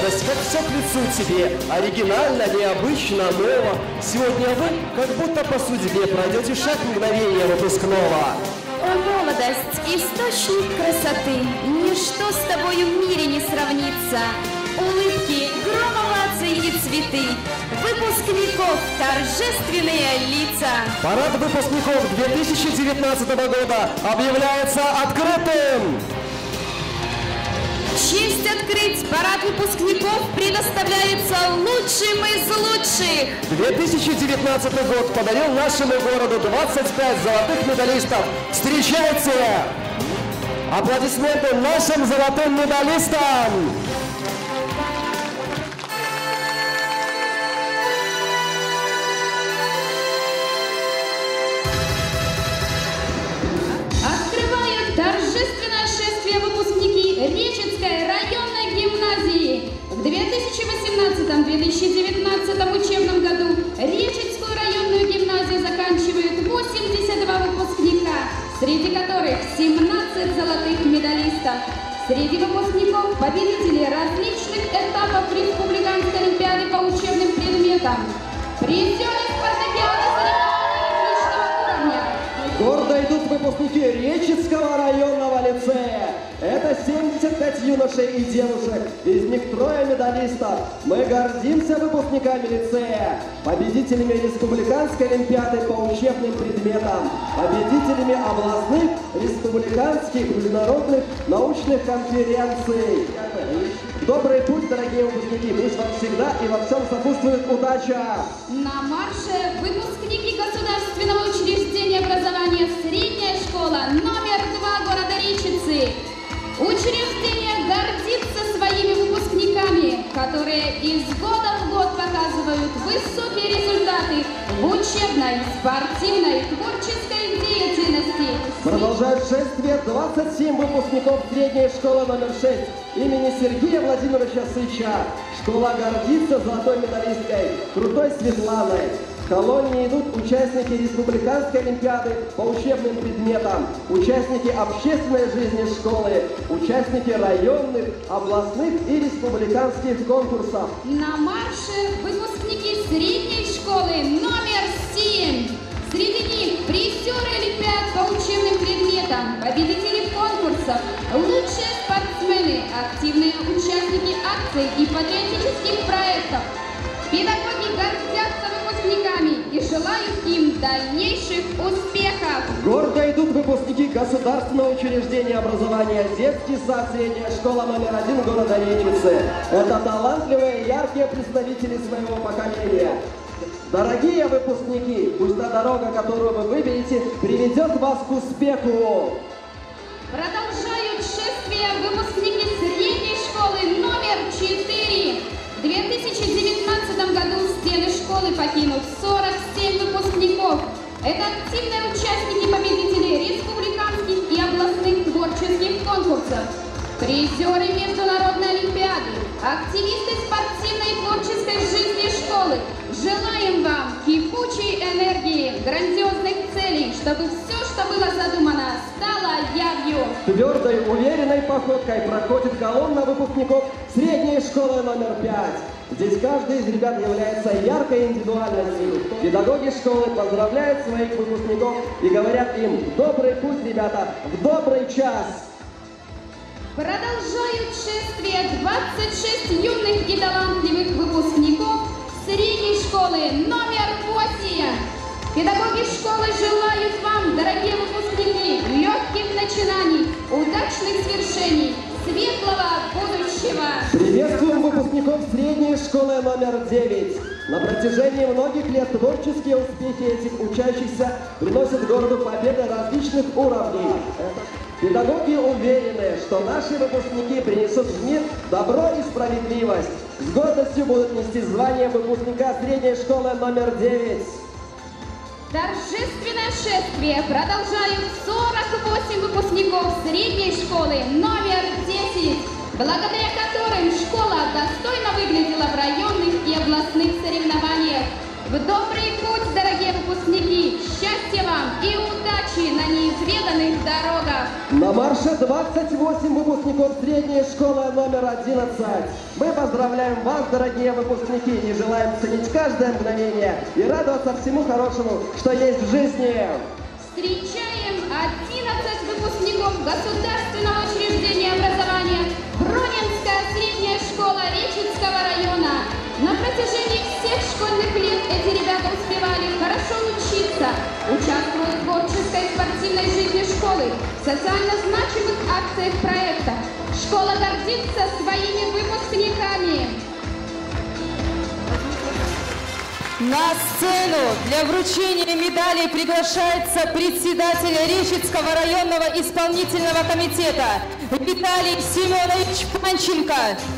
радость, как все к лицу тебе, оригинально, необычно, ново. Сегодня вы, как будто по судьбе, пройдете шаг мгновения выпускного. О, молодость, источник красоты, ничто с тобою в мире не сравнится. Улыбки, громом овации и цветы, выпускников торжественные лица. Парад выпускников 2019 года объявляется открытым. Честь открыть парад выпускников предоставляется лучшим из лучших. 2019 год подарил нашему городу 25 золотых медалистов. Встречайте! Аплодисменты нашим золотым медалистам! Открываем торжественное шествие выпускники Речицкой районной гимназии. В 2018-2019 учебном году Речицкую районную гимназию заканчивают 82 выпускника, среди которых 17 золотых медалистов. Среди выпускников победители различных этапов Республиканской олимпиады по учебным предметам. Призеры спартакиады гордо идут выпускники Речицкого районного лицея. Это 75 юношей и девушек, из них 3 медалистов. Мы гордимся выпускниками лицея, победителями Республиканской олимпиады по учебным предметам, победителями областных, республиканских, международных научных конференций. Добрый путь, дорогие выпускники, пусть вам всегда и во всем сопутствует удача! На марше выпускники государственного учреждения образования «Средняя школа №2 города Речицы». Учреждение гордится своими выпускниками, которые из года в год показывают высокие результаты в учебной, спортивной, творческой деятельности. Продолжают шествие 27 выпускников средней школы №6 имени Сергея Владимировича Сыча. Школа гордится золотой медалисткой Крутой Светланой. В колонне идут участники Республиканской олимпиады по учебным предметам, участники общественной жизни школы, участники районных, областных и республиканских конкурсов. На марше выпускники средней школы №7. Среди них призеры олимпиад по учебным предметам, победители конкурсов, лучшие спортсмены, активные участники акций и патриотических проектов. Педагоги гордятся выпускниками и желают им дальнейших успехов. Гордо идут выпускники государственного учреждения образования «Детский сад. Средняя школа №1 города Речицы». Это талантливые, яркие представители своего поколения. Дорогие выпускники, пусть та дорога, которую вы выберете, приведет вас к успеху. Продолжают шествие выпускники средней школы №4. В 2019 году стены школы покинут 47 выпускников. Это активные участники победителей республиканских и областных творческих конкурсов, призеры международной олимпиады, активисты спортивной и творческой жизни школы. Желаем вам кипучей энергии, грандиозных целей, чтобы все, что было задумано, стало явью. Твердой, уверенной походкой проходит колонна выпускников средней школы №5. Здесь каждый из ребят является яркой индивидуальностью. Педагоги школы поздравляют своих выпускников и говорят им: добрый путь, ребята, в добрый час! Продолжают шествие 26 юных и талантливых выпускников средней школы №8. Педагоги школы желают вам, дорогие выпускники, легких начинаний, удачных свершений, светлого будущего. Приветствуем выпускников средней школы №9. На протяжении многих лет творческие успехи этих учащихся приносят городу победы различных уровней. Педагоги уверены, что наши выпускники принесут в мир добро и справедливость. С гордостью будут нести звание выпускника средней школы №9. Торжественное шествие продолжают 48 выпускников средней школы №10, благодаря которым школа достойно выглядела в районных и областных соревнованиях. В добрый путь, дорогие выпускники! Счастья вам и удачи на неизведанных дорогах! На марше 28 выпускников средней школы номер 11. Мы поздравляем вас, дорогие выпускники, и желаем ценить каждое мгновение и радоваться всему хорошему, что есть в жизни. Встречаем 11 выпускников государственного учреждения образования Бронинская средняя школа Речицкого района. На протяжении всех школьных лет эти ребята успевали хорошо учиться, участвовать в творческой и спортивной жизни школы, в социально значимых акциях проекта. Школа гордится своими выпускниками. На сцену для вручения медалей приглашается председатель Речицкого районного исполнительного комитета Виталий Семенович Панченко.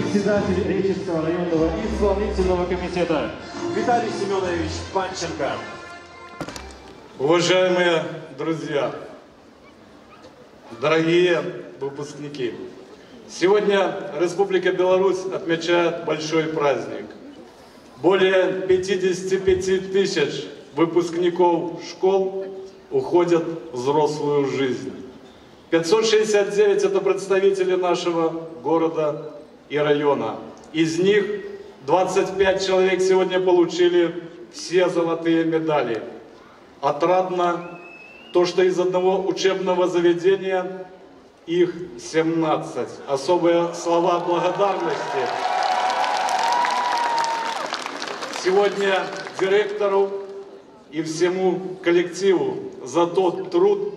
Председатель Речицкого районного исполнительного комитета Виталий Семенович Панченко. Уважаемые друзья, дорогие выпускники, сегодня Республика Беларусь отмечает большой праздник – Более 55 тысяч выпускников школ уходят в взрослую жизнь. 569 – это представители нашего города и района. Из них 25 человек сегодня получили все золотые медали. Отрадно то, что из одного учебного заведения их 17. Особые слова благодарности сегодня директору и всему коллективу за тот труд,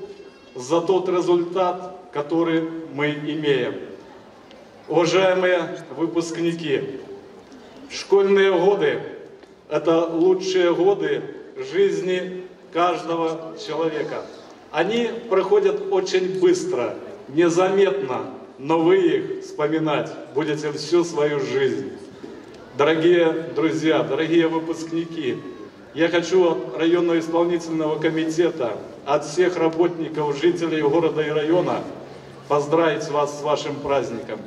за тот результат, который мы имеем. Уважаемые выпускники, школьные годы – это лучшие годы жизни каждого человека. Они проходят очень быстро, незаметно, но вы их вспоминать будете всю свою жизнь. Дорогие друзья, дорогие выпускники, я хочу от районного исполнительного комитета, от всех работников, жителей города и района поздравить вас с вашим праздником.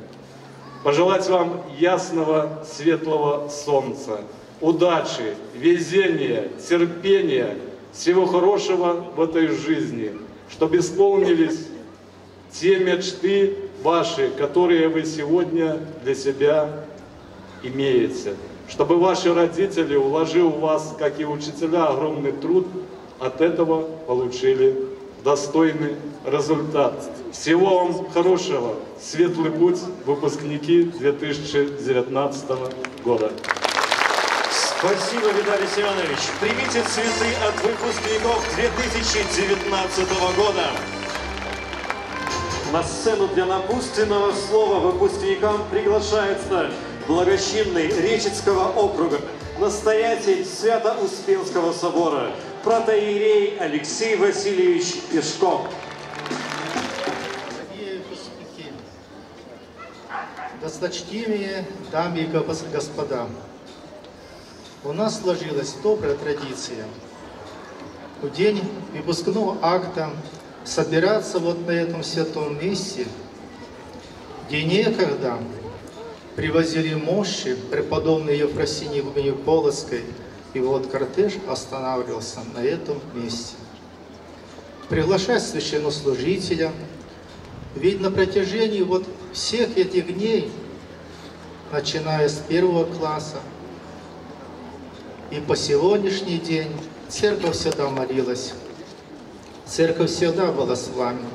Пожелать вам ясного, светлого солнца, удачи, везения, терпения, всего хорошего в этой жизни, чтобы исполнились те мечты ваши, которые вы сегодня для себя имеете. Чтобы ваши родители, вложив в вас, как и учителя, огромный труд, от этого получили достойный результат. Всего вам хорошего! Светлый путь, выпускники 2019 года! Спасибо, Виталий Семенович! Примите цветы от выпускников 2019 года! На сцену для напутственного слова выпускникам приглашается благочинный Речицкого округа, настоятель Свято-Успенского собора, протоиерей Алексей Васильевич Пешков. Досточтимые дамы и господа, у нас сложилась добрая традиция в день выпускного акта собираться вот на этом святом месте, где некогда привозили мощи преподобной Евфросинии Полоцкой, и вот кортеж останавливался на этом месте. Приглашать священнослужителя, ведь на протяжении вот всех этих дней, начиная с 1 класса и по сегодняшний день, церковь всегда молилась, церковь всегда была с вами.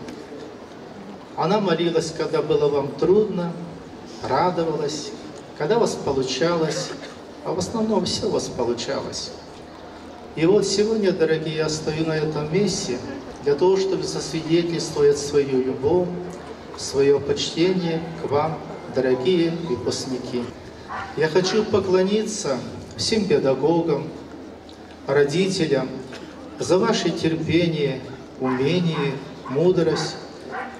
Она молилась, когда было вам трудно, радовалась, когда у вас получалось, а в основном все у вас получалось. И вот сегодня, дорогие, я стою на этом месте для того, чтобы засвидетельствовать свою любовь, свое почтение к вам, дорогие выпускники. Я хочу поклониться всем педагогам, родителям за ваше терпение, умение, мудрость,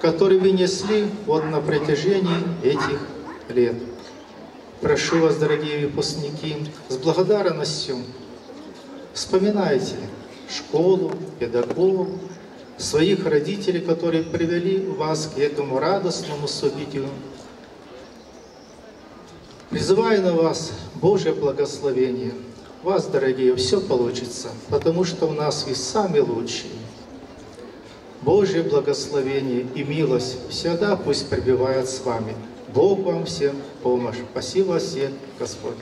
которые вы несли вот на протяжении этих лет. Прошу вас, дорогие выпускники, с благодарностью вспоминайте школу, педагогов, своих родителей, которые привели вас к этому радостному событию. Призываю на вас Божье благословение. У вас, дорогие, все получится, потому что у нас вы сами лучшие. Божье благословение и милость всегда пусть пребывает с вами. Бог вам всем помощь. Спасибо всем, Господь.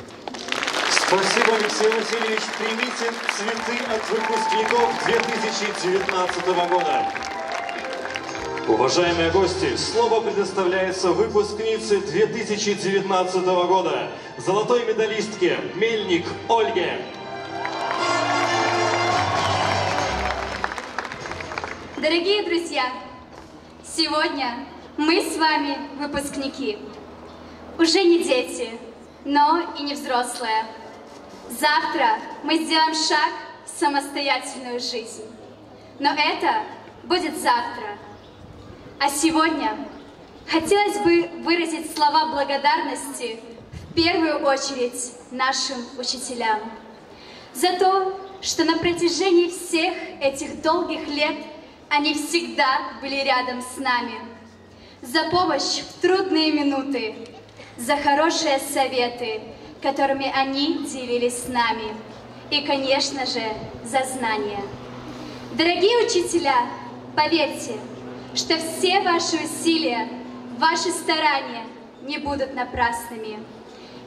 Спасибо, Алексей Васильевич. Примите цветы от выпускников 2019 года. Уважаемые гости, слово предоставляется выпускнице 2019 года, золотой медалистке Мельник Ольге. Дорогие друзья, сегодня мы с вами выпускники, уже не дети, но и не взрослые. Завтра мы сделаем шаг в самостоятельную жизнь, но это будет завтра. А сегодня хотелось бы выразить слова благодарности в первую очередь нашим учителям за то, что на протяжении всех этих долгих лет они всегда были рядом с нами. За помощь в трудные минуты, за хорошие советы, которыми они делились с нами. И, конечно же, за знания. Дорогие учителя, поверьте, что все ваши усилия, ваши старания не будут напрасными.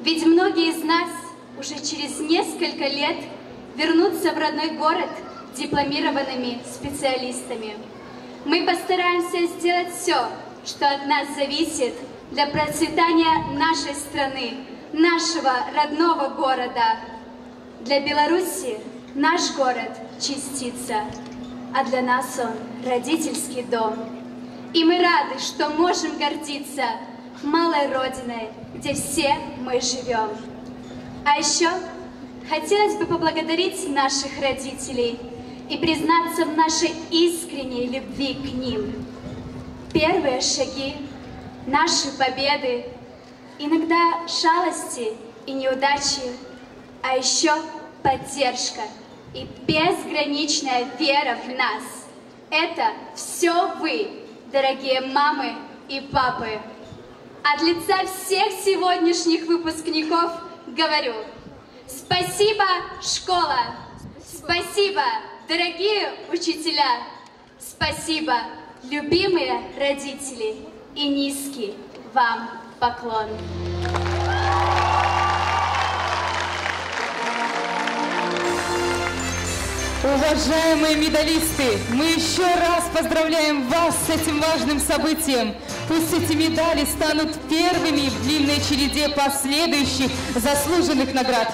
Ведь многие из нас уже через несколько лет вернутся в родной город дипломированными специалистами. Мы постараемся сделать все, что от нас зависит для процветания нашей страны, нашего родного города. Для Беларуси наш город – частица, а для нас он – родительский дом. И мы рады, что можем гордиться малой родиной, где все мы живем. А еще хотелось бы поблагодарить наших родителей и признаться в нашей искренней любви к ним. Первые шаги, наши победы, иногда шалости и неудачи, а еще поддержка и безграничная вера в нас. Это все вы, дорогие мамы и папы. От лица всех сегодняшних выпускников говорю: спасибо, школа! Спасибо, дорогие учителя! Спасибо, любимые родители! И низкий вам поклон! Уважаемые медалисты, мы еще раз поздравляем вас с этим важным событием. Пусть эти медали станут первыми в длинной череде последующих заслуженных наград.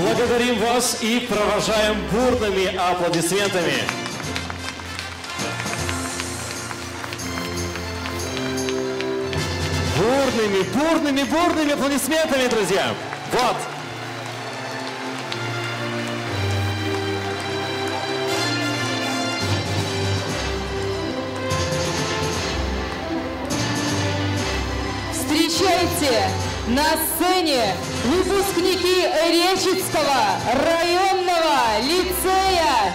Благодарим вас и провожаем бурными аплодисментами. Бурными, бурными, бурными аплодисментами, друзья. Вот. Встречайте на сцене выпускники Речицкого районного лицея.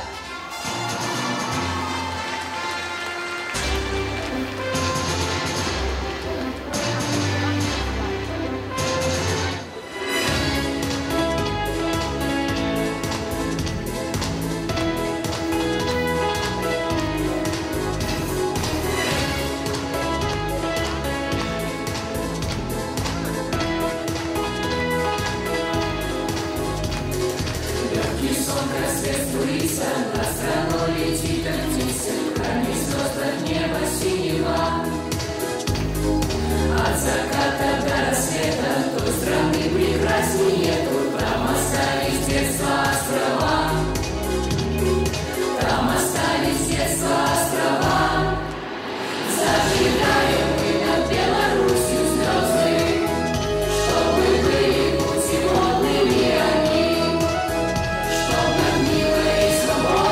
Чтобы были путеводными они, чтоб над милой и свободой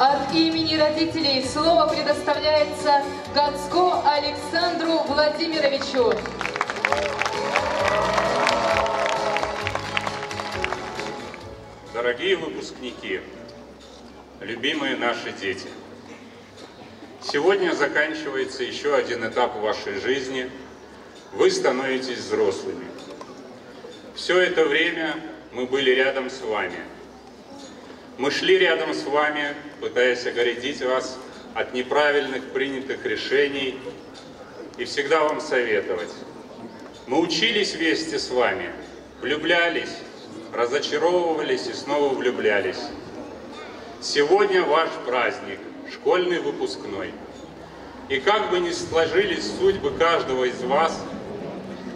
От имени родителей слово предоставляется Гацко Александру Владимировичу. Дорогие выпускники, любимые наши дети, сегодня заканчивается еще один этап вашей жизни. Вы становитесь взрослыми. Все это время мы были рядом с вами. Мы шли рядом с вами, пытаясь оградить вас от неправильных принятых решений и всегда вам советовать. Мы учились вместе с вами, влюблялись, разочаровывались и снова влюблялись. Сегодня ваш праздник, школьный выпускной. И как бы ни сложились судьбы каждого из вас,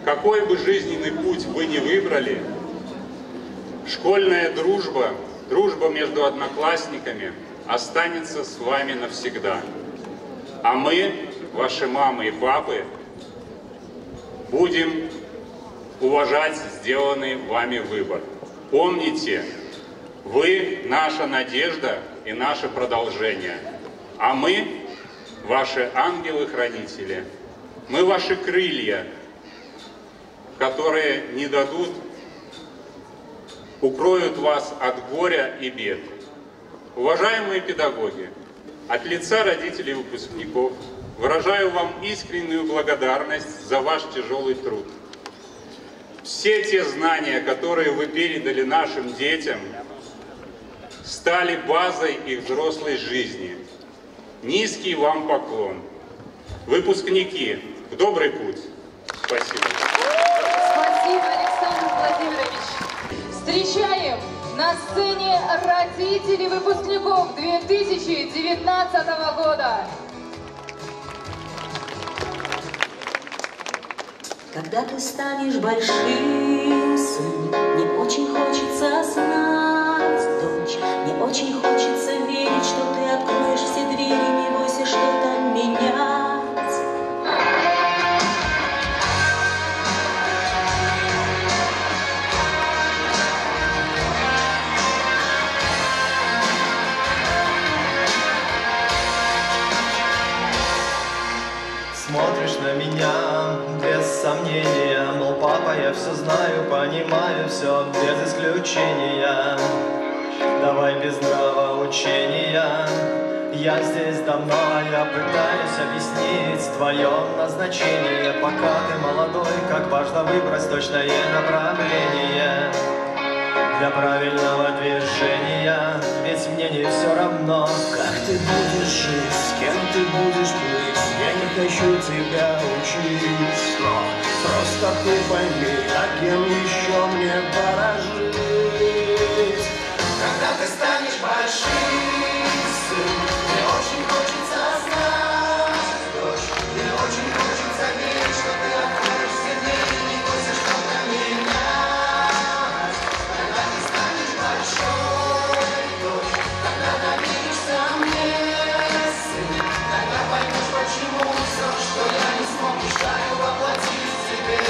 какой бы жизненный путь вы ни выбрали, школьная дружба, дружба между одноклассниками останется с вами навсегда. А мы, ваши мамы и папы, будем уважать сделанный вами выбор. Помните, вы наша надежда и наше продолжение, а мы ваши ангелы-хранители. Мы ваши крылья, которые не дадут, укроют вас от горя и бед. Уважаемые педагоги, от лица родителей выпускников выражаю вам искреннюю благодарность за ваш тяжелый труд. Все те знания, которые вы передали нашим детям, стали базой их взрослой жизни. Низкий вам поклон. Выпускники, в добрый путь. Спасибо. Спасибо, Александр Владимирович. Встречаем на сцене родителей выпускников 2019 года. Когда ты станешь большим, сын, мне очень хочется знать, дочь, мне очень хочется верить, что ты откроешь все двери, не бойся что-то менять. Смотришь на меня без сомнения, мол, папа, я все знаю, понимаю все без исключения. Давай без нравоучения, я здесь давно, я пытаюсь объяснить твое назначение. Пока ты молодой, как важно выбрать точное направление для правильного движения. Ведь мне не все равно, как ты будешь жить, с кем ты будешь быть. Я не хочу тебя учить, но просто ты пойми, а кем еще мне пора жить. Когда ты станешь большим, сын, мне очень хочется знать, дочь, мне очень хочется верить, что ты откроешь все двери, не бойся что-то менять. Когда ты станешь большой, дочь, когда доверишься мне, сын, тогда поймешь, почему все, что я не смог, мечтаю воплотить в себе.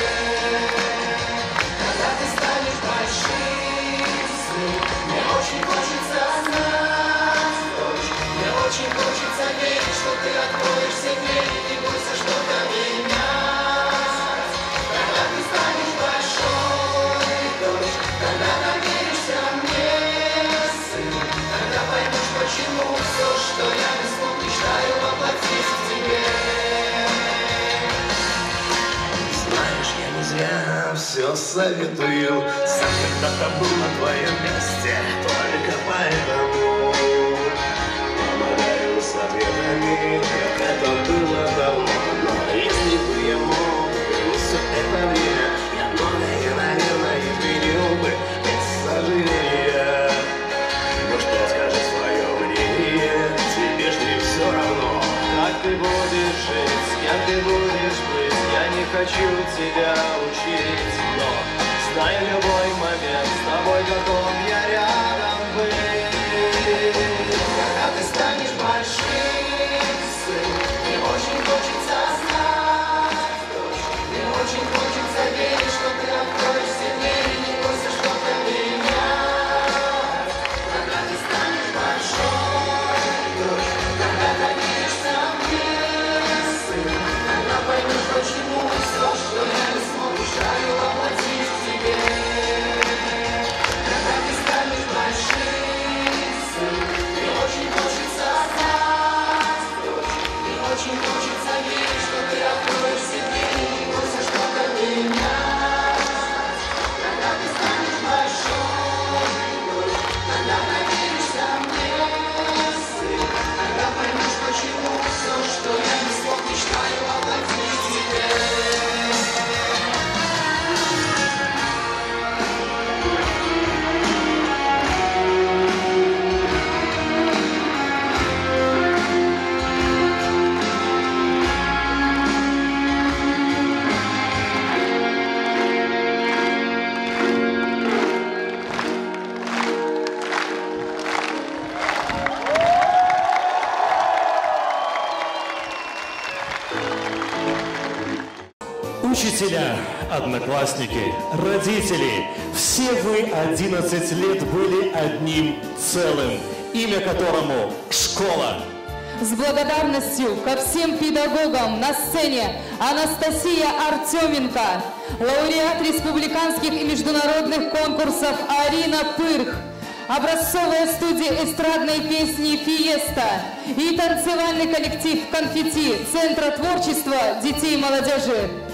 Когда ты станешь большим, сын, мне очень хочется знать, дочь, мне очень хочется верить, что ты откроешь все двери, не бойся что-то менять. Когда ты станешь большой, дочь, когда доверишься мне, сын, тогда поймешь, почему все, что я не смог, мечтаю воплотить в тебе. Знаешь, я не зря все советую, сам когда-то был на твоем месте, только поэтому помогаю с ответами, как это было давно. Но если бы я мог вернуть все это время, я многое, наверное, изменил бы без сожаления. Ну что скажи свое мнение, тебе ж не все равно, как ты будешь жить, с кем ты будешь быть. Я не хочу тебя учить, но знай любой момент, с тобой готов я рядом быть. Когда ты станешь большим, сын, мне очень хочется знать, дочь, мне очень хочется верить, что ты откроешь все двери, не бойся что-то менять. Когда ты станешь большой, Учителя, одноклассники, родители, все вы 11 лет были одним целым, имя которому «Школа». С благодарностью ко всем педагогам на сцене Анастасия Артеменко, лауреат республиканских и международных конкурсов Арина Пырх, образцовая студия эстрадной песни «Фиеста» и танцевальный коллектив «Конфетти» Центра творчества детей и молодежи.